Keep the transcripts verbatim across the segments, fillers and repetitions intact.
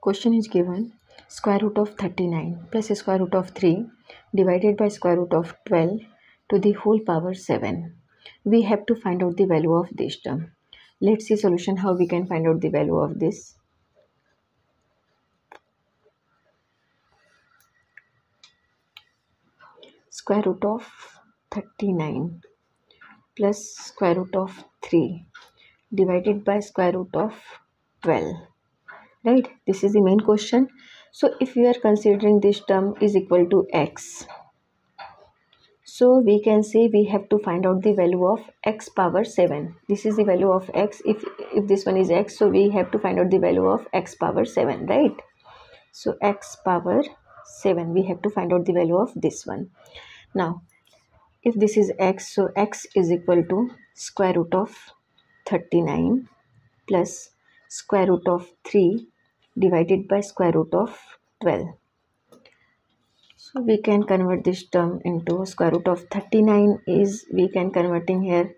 Question is given square root of thirty-nine plus square root of three divided by square root of twelve to the whole power seven. We have to find out the value of this term. Let's see solution how we can find out the value of this. Square root of thirty-nine plus square root of three divided by square root of twelve. Right, this is the main question. So if we are considering this term is equal to x, so we can say we have to find out the value of x power seven. This is the value of x. If if this one is x, so we have to find out the value of x power seven, right? So x power seven, we have to find out the value of this one. Now if this is x, so x is equal to square root of thirty-nine plus square root of three divided by square root of twelve. So we can convert this term into square root of thirty-nine is, we can converting here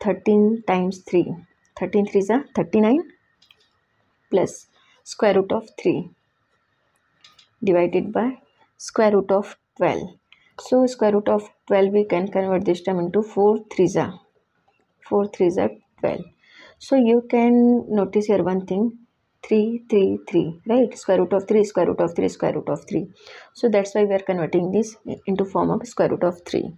thirteen times three. thirteen threes are thirty-nine plus square root of three divided by square root of twelve. So square root of twelve, we can convert this term into four threes are four threes are twelve. So you can notice here one thing, three, three, three, right? Square root of three, square root of three, square root of three. So that's why we are converting this into form of square root of three.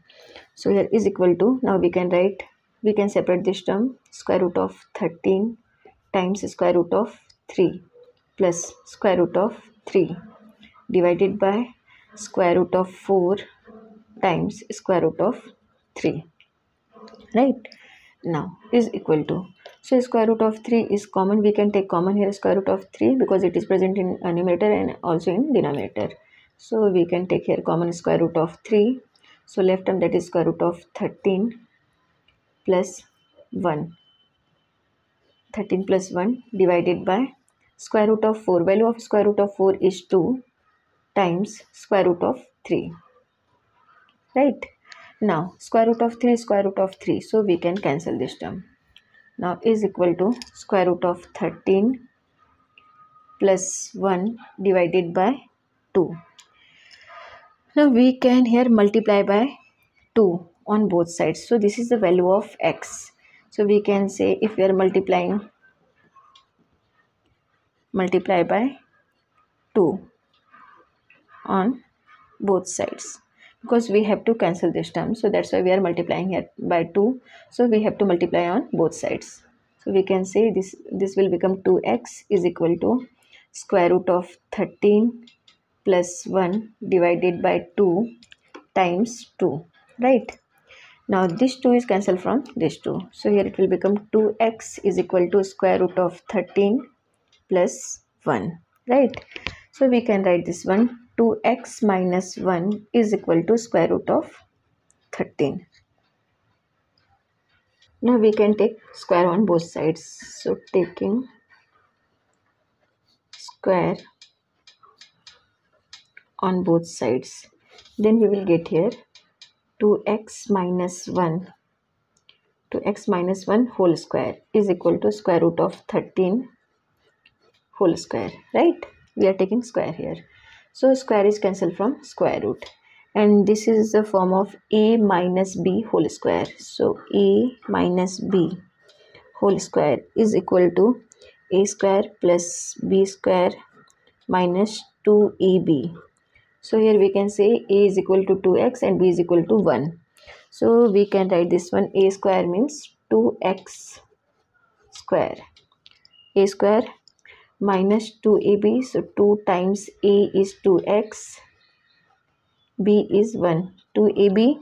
So here is equal to, now we can write, we can separate this term, square root of thirteen times square root of three plus square root of three divided by square root of four times square root of three, right? Now is equal to, so square root of three is common, we can take common here square root of three because it is present in numerator and also in denominator. So we can take here common square root of three, so left term that is square root of thirteen plus one, thirteen plus one divided by square root of four. Value of square root of four is two times square root of three, right? Now square root of three, square root of three, so we can cancel this term. Now is equal to square root of thirteen plus one divided by two. Now we can here multiply by two on both sides, so this is the value of x. So we can say if we are multiplying, multiply by two on both sides, because we have to cancel this term, so that's why we are multiplying here by two. So we have to multiply on both sides, so we can say this this will become two x is equal to square root of thirteen plus one divided by two times two, right? Now this two is cancelled from this two, so here it will become two x is equal to square root of thirteen plus one, right? So we can write this one, two x minus one is equal to square root of thirteen. Now we can take square on both sides. So taking square on both sides, then we will get here two x minus one. two x minus one whole square is equal to square root of thirteen whole square, right? We are taking square here. So square is cancelled from square root, and this is the form of a minus b whole square. So a minus b whole square is equal to a square plus b square minus two a b. So here we can say a is equal to two x and b is equal to one. So we can write this one, a square means two x square, a square minus two a b, so two times a is two x, b is one, two a b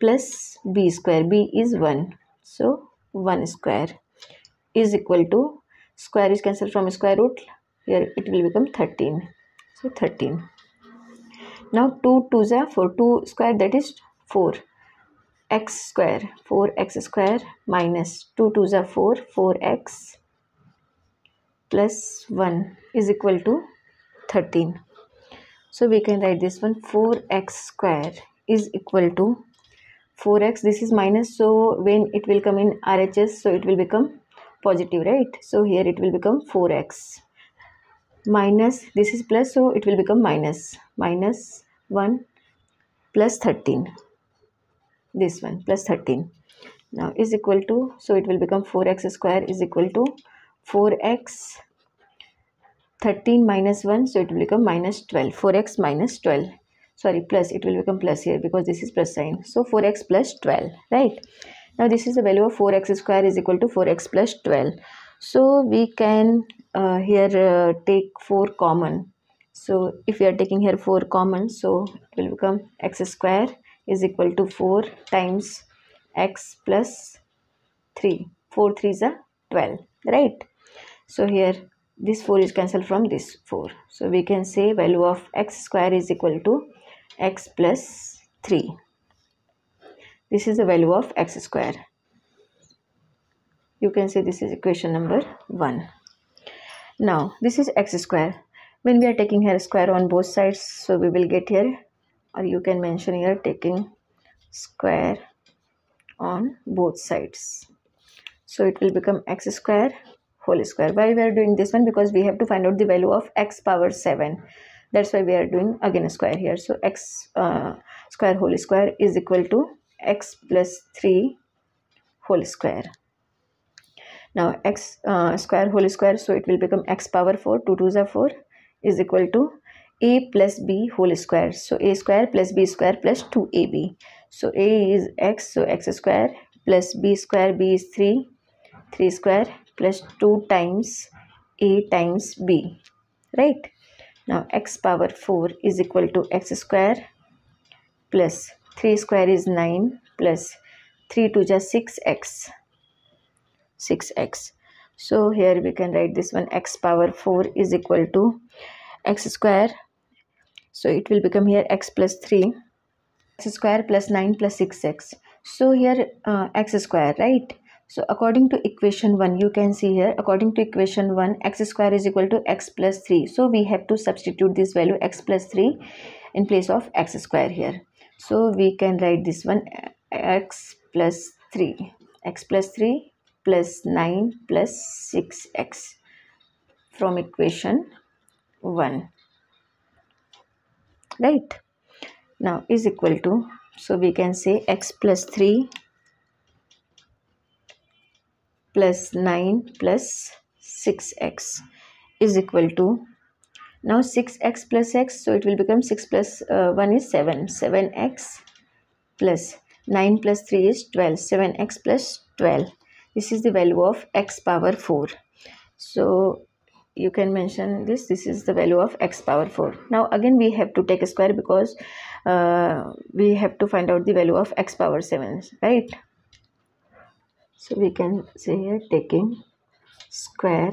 plus b square, b is one, so one square is equal to, square is cancelled from square root, here it will become thirteen, so thirteen. Now two twos are four, two square that is four, x square, four x square minus two twos are four, four x plus one is equal to thirteen. So we can write this one, four x square is equal to four x, this is minus, so when it will come in R H S, so it will become positive, right? So here it will become four x minus, this is plus, so it will become minus, minus one plus thirteen, this one plus thirteen, now is equal to, so it will become four x square is equal to four x, thirteen minus one, so it will become minus twelve, four x minus twelve, sorry plus, it will become plus here because this is plus sign, so four x plus twelve, right? Now this is the value of four x square is equal to four x plus twelve. So we can uh, here uh, take four common. So if we are taking here four common, so it will become x square is equal to four times x plus three. four threes are twelve, right? So here this four is cancelled from this four. So we can say value of x square is equal to x plus three. This is the value of x square. You can say this is equation number one. Now this is x square. When we are taking here square on both sides, so we will get here, or you can mention here taking square on both sides. So it will become x square whole square. Why we are doing this one? Because we have to find out the value of x power seven. That's why we are doing again a square here. So x uh, square whole square is equal to x plus three whole square. Now x uh, square whole square, so it will become x power four, two twos are four, is equal to a plus b whole square. So a square plus b square plus two a b. So a is x, so x square plus b square, b is three, three square plus two times a times b, right? Now x power four is equal to x square plus three square is nine plus three two just six x, six x. So here we can write this one x power four is equal to x square, so it will become here x plus three, x square plus nine plus six x. So here uh, x square, right? So according to equation one, you can see here, according to equation one, x square is equal to x plus three. So we have to substitute this value x plus three in place of x square here. So we can write this one x plus three, x plus three plus nine plus six x from equation one, right? Now is equal to, so we can say x plus three plus nine plus six x is equal to, now six x plus x, so it will become six plus uh, one is seven, seven x plus nine plus three is twelve, seven x plus twelve. This is the value of x power four. So you can mention this, this is the value of x power four. Now again we have to take a square because uh, we have to find out the value of x power seven, right? So we can say here taking square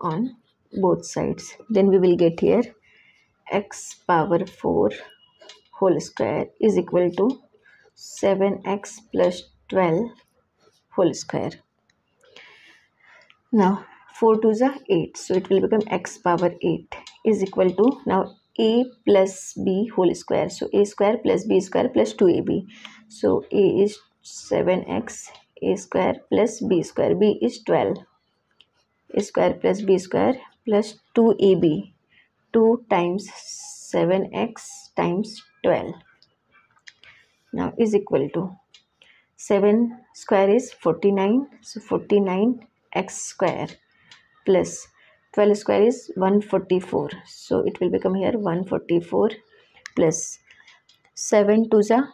on both sides, then we will get here x power four whole square is equal to seven x plus twelve whole square. Now four twos are eight, so it will become x power eight is equal to, now a plus b whole square, so a square plus b square plus two a b. So a is seven x, a square plus b square, b is twelve, a square plus b square plus two a b, two times seven x times twelve, now is equal to, seven square is forty-nine, so forty-nine x square plus twelve square is one hundred forty-four, so it will become here one hundred forty-four plus seven twos are,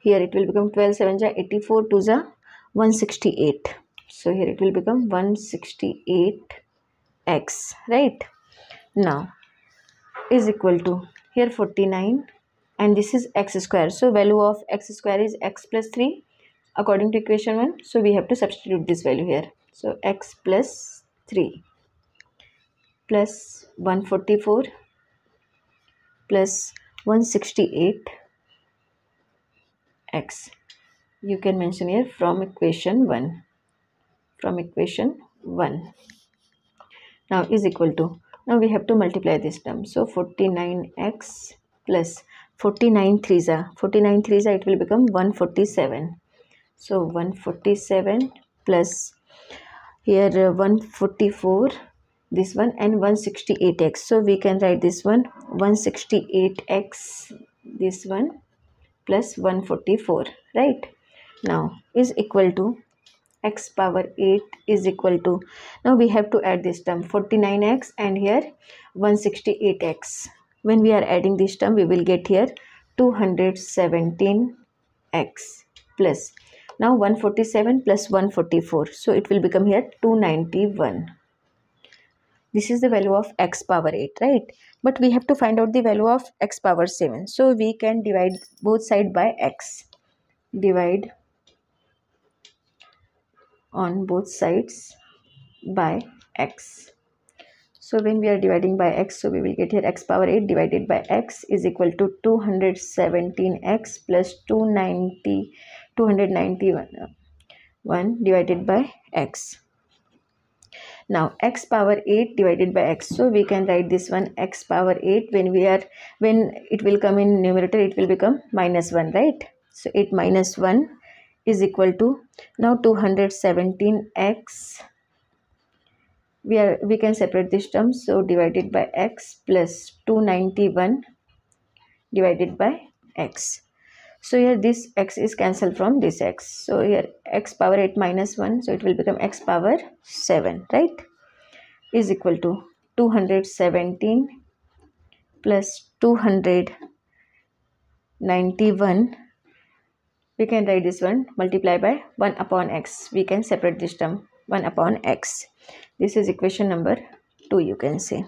here it will become twelve sevens are eighty-four, twos are one hundred sixty-eight. So here it will become one hundred sixty-eight x, right? Now is equal to here forty-nine, and this is x square. So value of x square is x plus three according to equation one. So we have to substitute this value here. So x plus three plus one hundred forty-four plus one hundred sixty-eight x. You can mention here from equation one. From equation one. Now is equal to, now we have to multiply this term. So forty-nine x plus forty-nine threes are, forty-nine threes are, it will become one hundred forty-seven. So one hundred forty-seven plus here one hundred forty-four this one and one hundred sixty-eight x. So we can write this one one hundred sixty-eight x, this one plus one hundred forty-four, right? Now is equal to x power eight is equal to, now we have to add this term forty-nine x and here one hundred sixty-eight x. When we are adding this term, we will get here two hundred seventeen x plus, now one hundred forty-seven plus one hundred forty-four, so it will become here two hundred ninety-one. This is the value of x power eight, right? But we have to find out the value of x power seven. So we can divide both sides by x. Divide on both sides by x. So when we are dividing by x, so we will get here x power eight divided by x is equal to two hundred seventeen x plus two hundred ninety, two hundred ninety-one divided by x. Now x power eight divided by x, so we can write this one x power eight, when we are, when it will come in numerator, it will become minus one, right? So eight minus one is equal to, now two hundred seventeen x, we are, we can separate this term, so divided by x plus two hundred ninety-one divided by x. So here this x is cancelled from this x. So here x power eight minus one, so it will become x power seven, right? Is equal to two hundred seventeen plus two hundred ninety-one. We can write this one multiply by one upon x. We can separate this term one upon x. This is equation number two, you can say.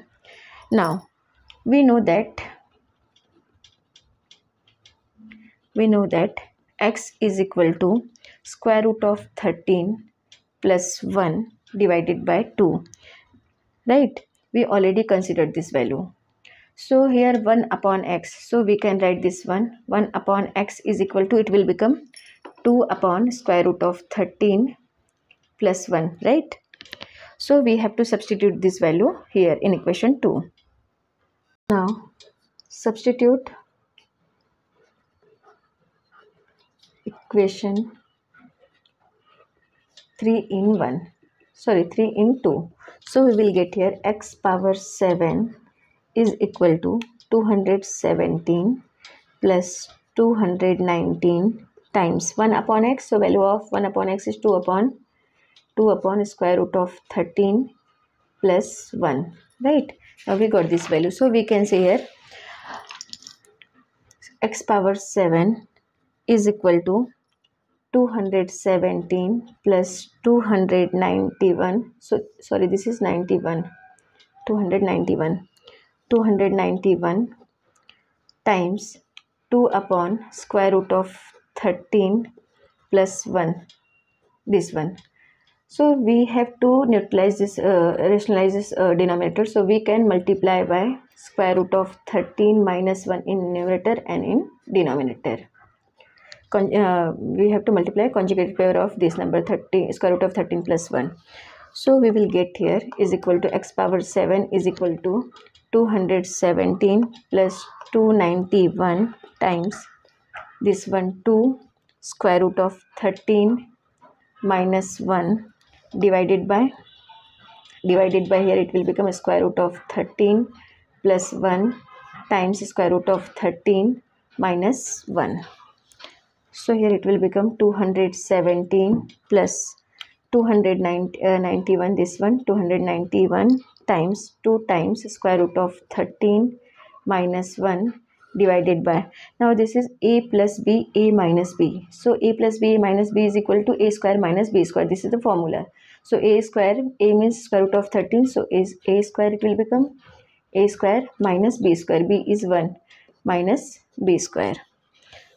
Now we know that we know that x is equal to square root of thirteen plus one divided by two, right? We already considered this value. So here one upon x, so we can write this one one upon x is equal to, it will become two upon square root of thirteen plus one, right? So we have to substitute this value here in equation two. Now substitute equation three in one sorry three in two, so we will get here x power seven is equal to two hundred seventeen plus two hundred nineteen times one upon x. So value of one upon x is two upon two upon square root of thirteen plus one, right? Now we got this value, so we can say here x power seven is equal to two hundred seventeen plus two hundred ninety-one, so sorry this is ninety-one two hundred ninety-one two hundred ninety-one times two upon square root of thirteen plus one, this one. So we have to neutralize this, uh, rationalize this uh, denominator, so we can multiply by square root of thirteen minus one in numerator and in denominator. Con uh, we have to multiply conjugate pair of this number thirteen, square root of thirteen plus one. So we will get here is equal to x power seven is equal to two hundred seventeen plus two hundred ninety-one times this one two square root of thirteen minus one divided by divided by here it will become a square root of thirteen plus one times square root of thirteen minus one. So here it will become two hundred seventeen plus two hundred ninety-one, uh, this one two hundred ninety-one times two times square root of thirteen minus one divided by, now this is a plus b, a minus b, so a plus b, a minus b is equal to a square minus b square. This is the formula. So a square, a means square root of thirteen, so is a square, it will become a square minus b square, b is one minus b square.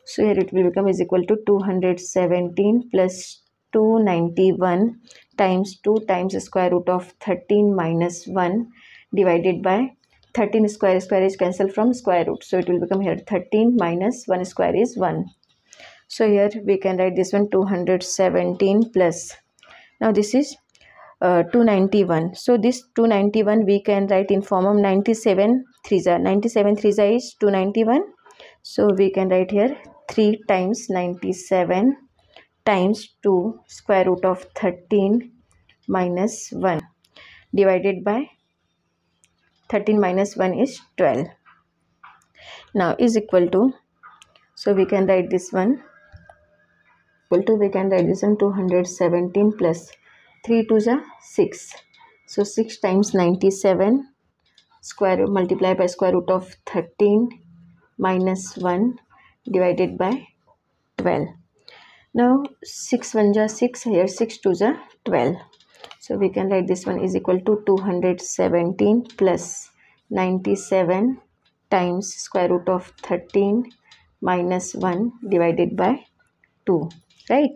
So here it will become is equal to two hundred seventeen plus two hundred ninety-one times two times square root of thirteen minus one divided by thirteen square, square is cancelled from square root, so it will become here thirteen minus one square is one. So here we can write this one two hundred seventeen plus, now this is uh, two hundred ninety-one, so this two hundred ninety-one we can write in form of ninety-seven threes are, ninety-seven threes are is two hundred ninety-one, so we can write here three times ninety-seven times two square root of thirteen minus one divided by thirteen minus one is twelve. Now is equal to, so we can write this one equal to, we can write this one two hundred seventeen plus three to the six. So six times ninety-seven, square multiplied by square root of thirteen minus one divided by twelve. Now six one ja six, here six two ja twelve. So we can write this one is equal to two hundred seventeen plus ninety-seven times square root of thirteen minus one divided by two, right?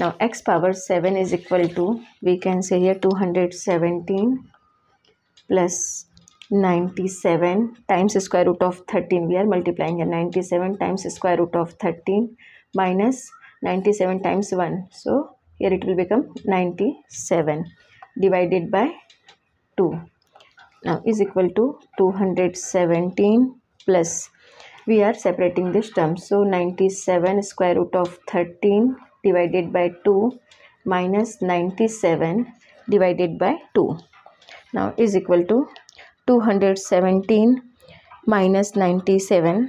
Now x power seven is equal to, we can say here two hundred seventeen plus ninety-seven times square root of thirteen. We are multiplying here ninety-seven times square root of thirteen minus ninety-seven times one. So here it will become ninety-seven divided by two. Now is equal to two hundred seventeen plus, we are separating this term. So ninety-seven square root of thirteen divided by two minus ninety-seven divided by two. Now is equal to two hundred seventeen minus ninety-seven.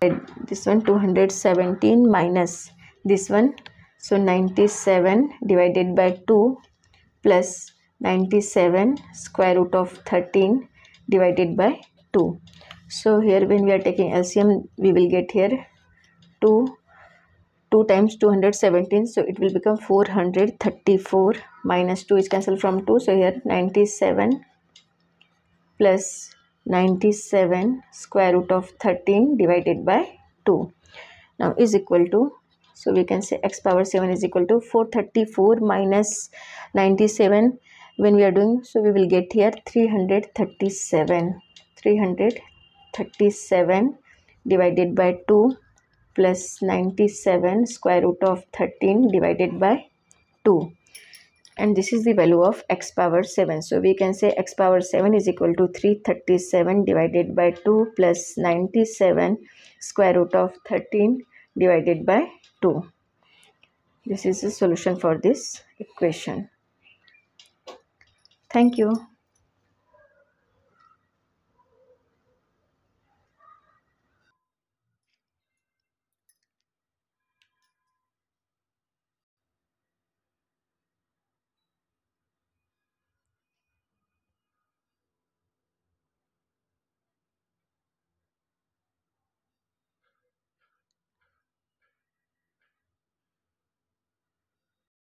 This one two hundred seventeen minus this one. So ninety-seven divided by two plus ninety-seven square root of thirteen divided by two. So here when we are taking L C M, we will get here two, two times two hundred seventeen. So it will become four hundred thirty-four, minus two is cancelled from two. So here ninety-seven plus ninety-seven square root of thirteen divided by two. Now is equal to, so we can say x power seven is equal to four hundred thirty-four minus ninety-seven. When we are doing, so we will get here three hundred thirty-seven divided by two plus ninety-seven square root of thirteen divided by two. And this is the value of x power seven. So we can say x power seven is equal to three hundred thirty-seven divided by two plus ninety-seven square root of thirteen divided by two. This is the solution for this equation. Thank you.